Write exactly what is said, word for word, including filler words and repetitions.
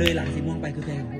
เลยหลักสีม่วงไปคือแพง